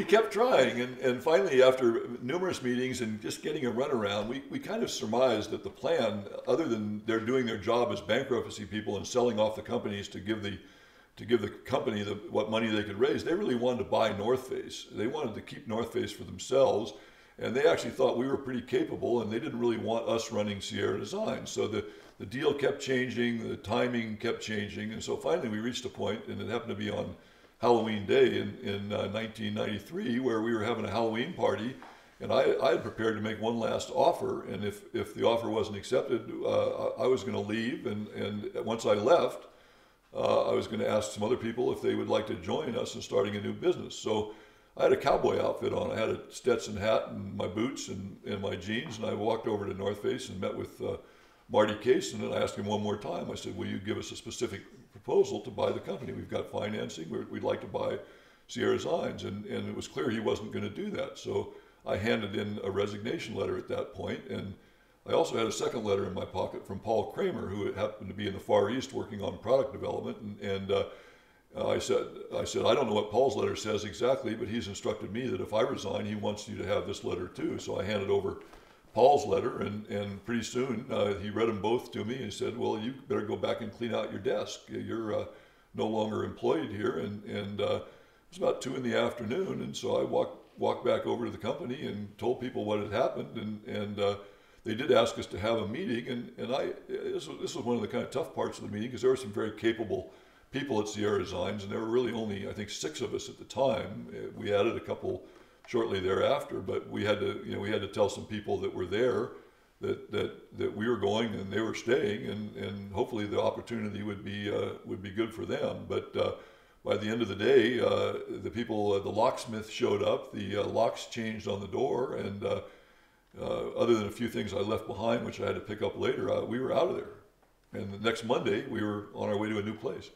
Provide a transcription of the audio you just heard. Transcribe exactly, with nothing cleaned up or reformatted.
we kept trying, and, and finally, after numerous meetings and just getting a runaround, we, we kind of surmised that the plan, other than they're doing their job as bankruptcy people and selling off the companies to give the to give the company the, what money they could raise, they really wanted to buy North Face. They wanted to keep North Face for themselves, and they actually thought we were pretty capable, and they didn't really want us running Sierra Designs. So the, the deal kept changing, the timing kept changing, and so finally we reached a point, and it happened to be on Halloween Day in, in uh, nineteen ninety-three, where we were having a Halloween party, and I, I had prepared to make one last offer, and if, if the offer wasn't accepted, uh, I was going to leave, and, and once I left, uh, I was going to ask some other people if they would like to join us in starting a new business. So I had a cowboy outfit on. I had a Stetson hat and my boots and, and my jeans, and I walked over to North Face and met with uh, Marty Case, and then I asked him one more time. I said, will you give us a specific proposal to buy the company? We've got financing. We're, we'd like to buy Sierra Designs. And, and it was clear he wasn't going to do that. So I handed in a resignation letter at that point. And I also had a second letter in my pocket from Paul Kramer, who happened to be in the Far East working on product development. And, and uh, I said, I said, I don't know what Paul's letter says exactly, but he's instructed me that if I resign, he wants you to have this letter too. So I handed over Paul's letter, and, and pretty soon uh, he read them both to me and said, well, you better go back and clean out your desk. You're uh, no longer employed here. And, and uh, it was about two in the afternoon, and so I walked, walked back over to the company and told people what had happened, and, and uh, they did ask us to have a meeting, and, and I, this was, this was one of the kind of tough parts of the meeting, because there were some very capable people at Sierra Designs, and there were really only, I think, six of us at the time. We added a couple shortly thereafter, but we had to, you know, we had to tell some people that were there that that that we were going and they were staying, and and hopefully the opportunity would be uh, would be good for them. But uh, by the end of the day, uh, the people, uh, the locksmith showed up, the uh, locks changed on the door, and uh, uh, other than a few things I left behind, which I had to pick up later, uh, we were out of there. And the next Monday, we were on our way to a new place.